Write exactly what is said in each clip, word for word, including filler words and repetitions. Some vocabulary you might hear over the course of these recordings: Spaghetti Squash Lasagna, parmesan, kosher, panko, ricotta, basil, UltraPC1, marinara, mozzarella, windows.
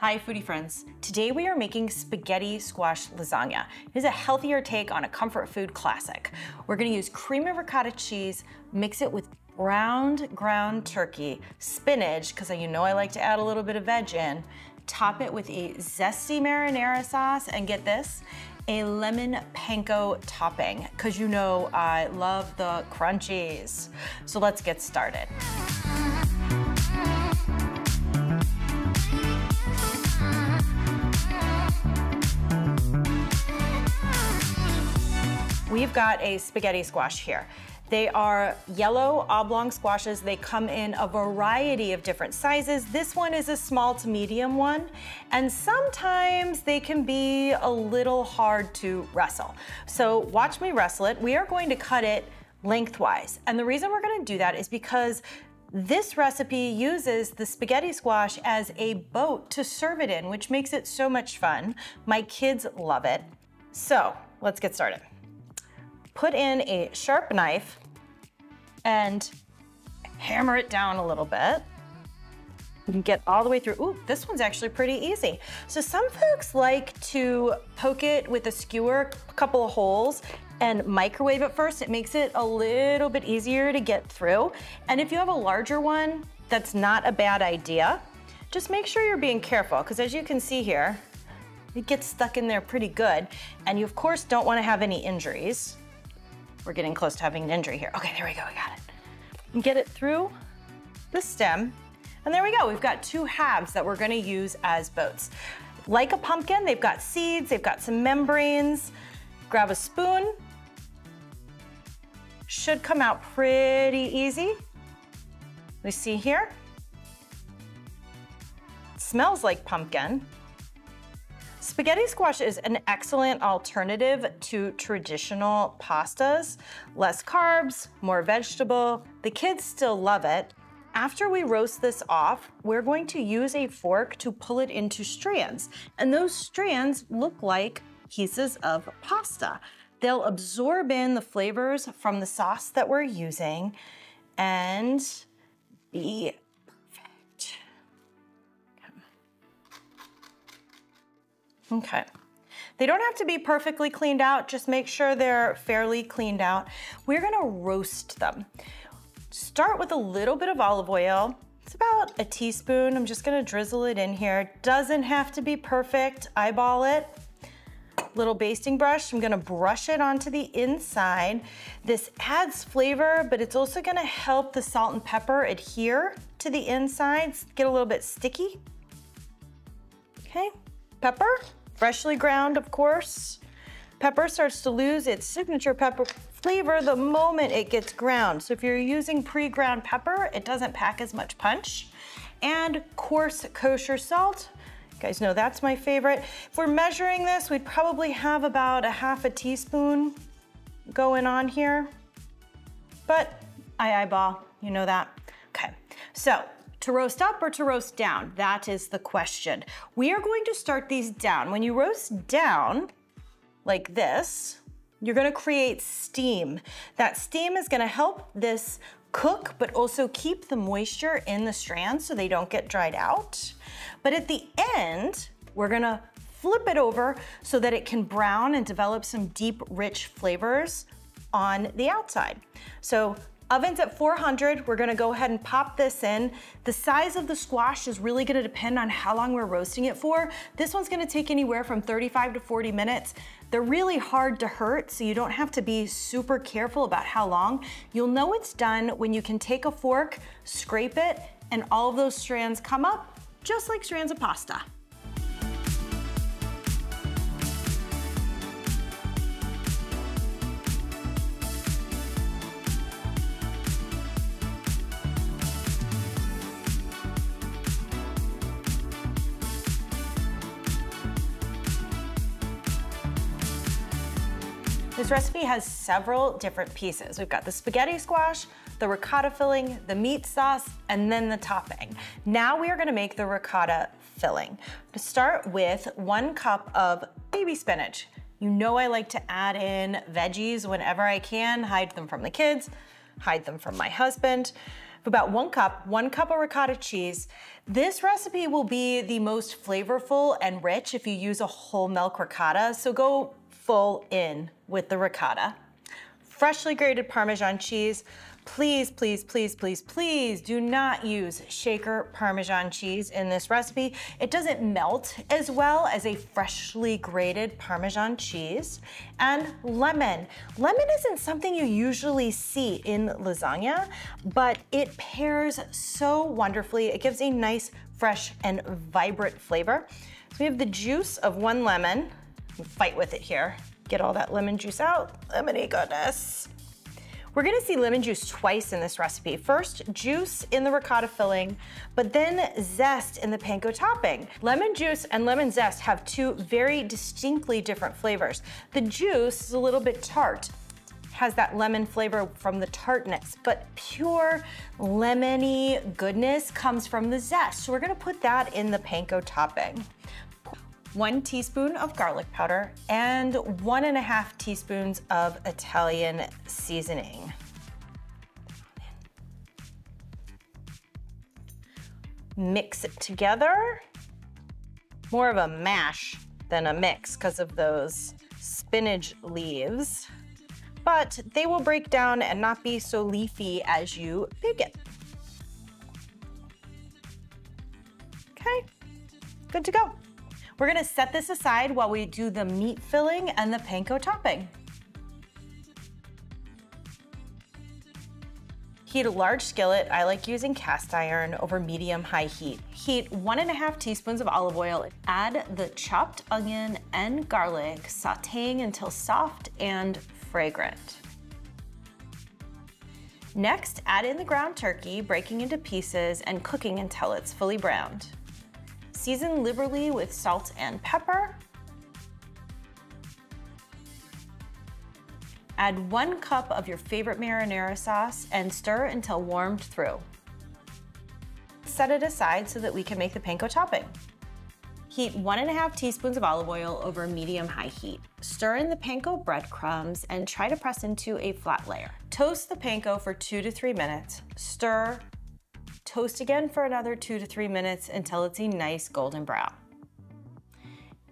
Hi foodie friends. Today we are making spaghetti squash lasagna. It is a healthier take on a comfort food classic. We're gonna use cream of ricotta cheese, mix it with browned ground turkey, spinach, because you know I like to add a little bit of veg in, top it with a zesty marinara sauce, and get this, a lemon panko topping, because you know I love the crunchies. So let's get started. We've got a spaghetti squash here. They are yellow oblong squashes. They come in a variety of different sizes. This one is a small to medium one, and sometimes they can be a little hard to wrestle. So watch me wrestle it. We are going to cut it lengthwise. And the reason we're gonna do that is because this recipe uses the spaghetti squash as a boat to serve it in, which makes it so much fun. My kids love it. So let's get started. Put in a sharp knife and hammer it down a little bit. You can get all the way through. Ooh, this one's actually pretty easy. So some folks like to poke it with a skewer, a couple of holes, and microwave it first. It makes it a little bit easier to get through. And if you have a larger one, that's not a bad idea. Just make sure you're being careful, because as you can see here, it gets stuck in there pretty good. And you, of course, don't want to have any injuries. We're getting close to having an injury here. Okay, there we go, we got it. And get it through the stem. And there we go, we've got two halves that we're gonna use as boats. Like a pumpkin, they've got seeds, they've got some membranes. Grab a spoon. Should come out pretty easy. We see here. It smells like pumpkin. Spaghetti squash is an excellent alternative to traditional pastas. Less carbs, more vegetable. The kids still love it. After we roast this off, we're going to use a fork to pull it into strands. And those strands look like pieces of pasta. They'll absorb in the flavors from the sauce that we're using and be okay. They don't have to be perfectly cleaned out, just make sure they're fairly cleaned out. We're gonna roast them. Start with a little bit of olive oil. It's about a teaspoon. I'm just gonna drizzle it in here. Doesn't have to be perfect, eyeball it. Little basting brush, I'm gonna brush it onto the inside. This adds flavor, but it's also gonna help the salt and pepper adhere to the insides, get a little bit sticky. Okay, pepper. Freshly ground, of course. Pepper starts to lose its signature pepper flavor the moment it gets ground. So if you're using pre-ground pepper, it doesn't pack as much punch. And coarse kosher salt. You guys know that's my favorite. If we're measuring this, we'd probably have about a half a teaspoon going on here. But I eyeball, you know that. Okay, so. To roast up or to roast down? That is the question. We are going to start these down. When you roast down like this, you're gonna create steam. That steam is gonna help this cook, but also keep the moisture in the strands so they don't get dried out. But at the end, we're gonna flip it over so that it can brown and develop some deep, rich flavors on the outside. So oven's at four hundred, we're gonna go ahead and pop this in. The size of the squash is really gonna depend on how long we're roasting it for. This one's gonna take anywhere from thirty-five to forty minutes. They're really hard to hurt, so you don't have to be super careful about how long. You'll know it's done when you can take a fork, scrape it, and all of those strands come up, just like strands of pasta. This recipe has several different pieces. We've got the spaghetti squash, the ricotta filling, the meat sauce, and then the topping. Now we are gonna make the ricotta filling. To start with, one cup of baby spinach. You know I like to add in veggies whenever I can, hide them from the kids, hide them from my husband. of about one cup, one cup of ricotta cheese. This recipe will be the most flavorful and rich if you use a whole milk ricotta, so go full in with the ricotta. Freshly grated Parmesan cheese. Please, please, please, please, please do not use shaker Parmesan cheese in this recipe. It doesn't melt as well as a freshly grated Parmesan cheese. And lemon. Lemon isn't something you usually see in lasagna, but it pairs so wonderfully. It gives a nice, fresh, and vibrant flavor. So we have the juice of one lemon. Fight with it here. Get all that lemon juice out. Lemony goodness. We're gonna see lemon juice twice in this recipe. First, juice in the ricotta filling, but then zest in the panko topping. Lemon juice and lemon zest have two very distinctly different flavors. The juice is a little bit tart, has that lemon flavor from the tartness, but pure lemony goodness comes from the zest. So we're gonna put that in the panko topping. One teaspoon of garlic powder and one and a half teaspoons of Italian seasoning. Mix it together. More of a mash than a mix because of those spinach leaves, but they will break down and not be so leafy as you bake it. Okay, good to go. We're gonna set this aside while we do the meat filling and the panko topping. Heat a large skillet, I like using cast iron over medium-high heat. Heat one and a half teaspoons of olive oil. Add the chopped onion and garlic, sauteing until soft and fragrant. Next, add in the ground turkey, breaking into pieces and cooking until it's fully browned. Season liberally with salt and pepper. Add one cup of your favorite marinara sauce and stir until warmed through. Set it aside so that we can make the panko topping. Heat one and a half teaspoons of olive oil over medium-high heat. Stir in the panko breadcrumbs and try to press into a flat layer. Toast the panko for two to three minutes. Stir. Toast again for another two to three minutes until it's a nice golden brown.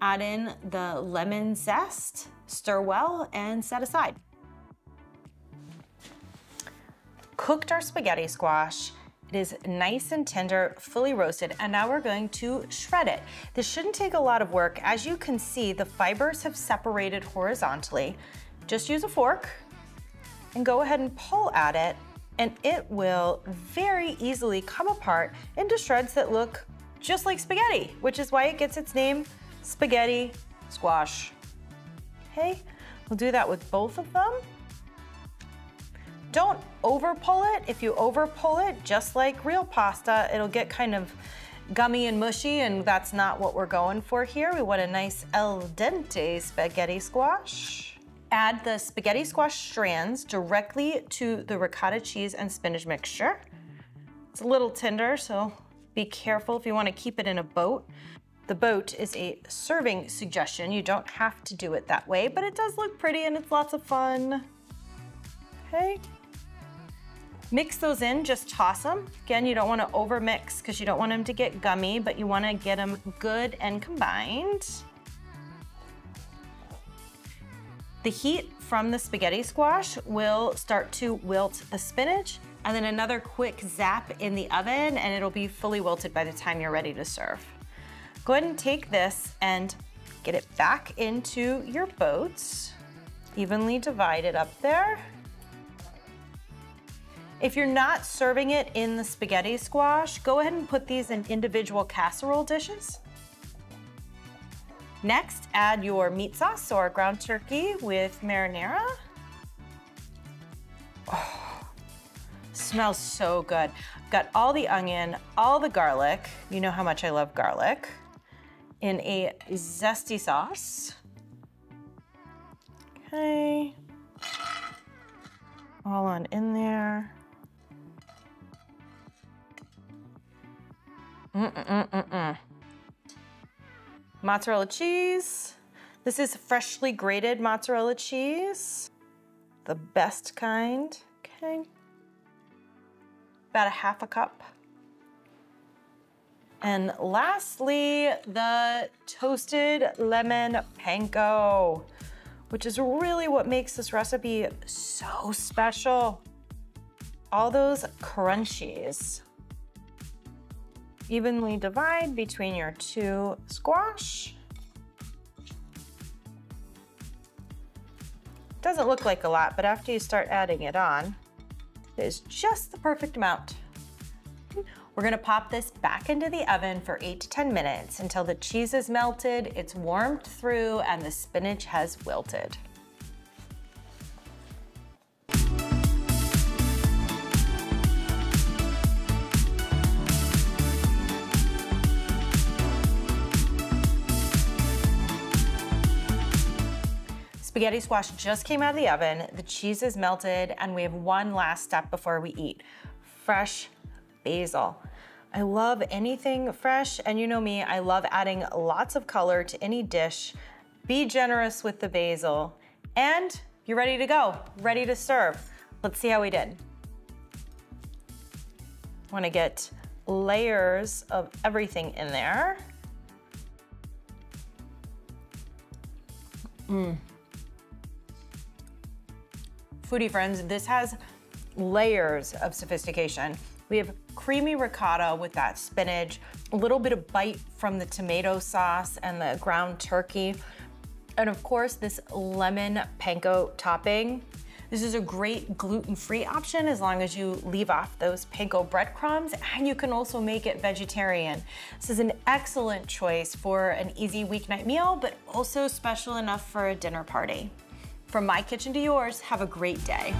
Add in the lemon zest, stir well, and set aside. Cooked our spaghetti squash. It is nice and tender, fully roasted, and now we're going to shred it. This shouldn't take a lot of work. As you can see, the fibers have separated horizontally. Just use a fork and go ahead and pull at it, and it will very easily come apart into shreds that look just like spaghetti, which is why it gets its name, spaghetti squash. Okay, we'll do that with both of them. Don't over pull it. If you over pull it, just like real pasta, it'll get kind of gummy and mushy, and that's not what we're going for here. We want a nice al dente spaghetti squash. Add the spaghetti squash strands directly to the ricotta cheese and spinach mixture. It's a little tender, so be careful if you want to keep it in a boat. The boat is a serving suggestion. You don't have to do it that way, but it does look pretty and it's lots of fun. Okay. Mix those in, just toss them. Again, you don't want to over mix because you don't want them to get gummy, but you want to get them good and combined. The heat from the spaghetti squash will start to wilt the spinach, and then another quick zap in the oven and it'll be fully wilted by the time you're ready to serve. Go ahead and take this and get it back into your boats. Evenly divide it up there. If you're not serving it in the spaghetti squash, go ahead and put these in individual casserole dishes. Next, add your meat sauce or ground turkey with marinara. Oh, smells so good. Got all the onion, all the garlic. You know how much I love garlic. In a zesty sauce. Okay. All on in there. Mm-mm-mm-mm-mm. Mozzarella cheese. This is freshly grated mozzarella cheese. The best kind, okay. about a half a cup. And lastly, the toasted lemon panko, which is really what makes this recipe so special. All those crunchies. Evenly divide between your two squash. Doesn't look like a lot, but after you start adding it on, it is just the perfect amount. We're gonna pop this back into the oven for eight to ten minutes until the cheese is melted, it's warmed through, and the spinach has wilted. Spaghetti squash just came out of the oven, the cheese is melted, and we have one last step before we eat. Fresh basil. I love anything fresh, and you know me, I love adding lots of color to any dish. Be generous with the basil, and you're ready to go, ready to serve. Let's see how we did. I wanna get layers of everything in there. Mmm. Foodie friends, this has layers of sophistication. We have creamy ricotta with that spinach, a little bit of bite from the tomato sauce and the ground turkey. And of course, this lemon panko topping. This is a great gluten-free option as long as you leave off those panko breadcrumbs, and you can also make it vegetarian. This is an excellent choice for an easy weeknight meal, but also special enough for a dinner party. From my kitchen to yours, have a great day.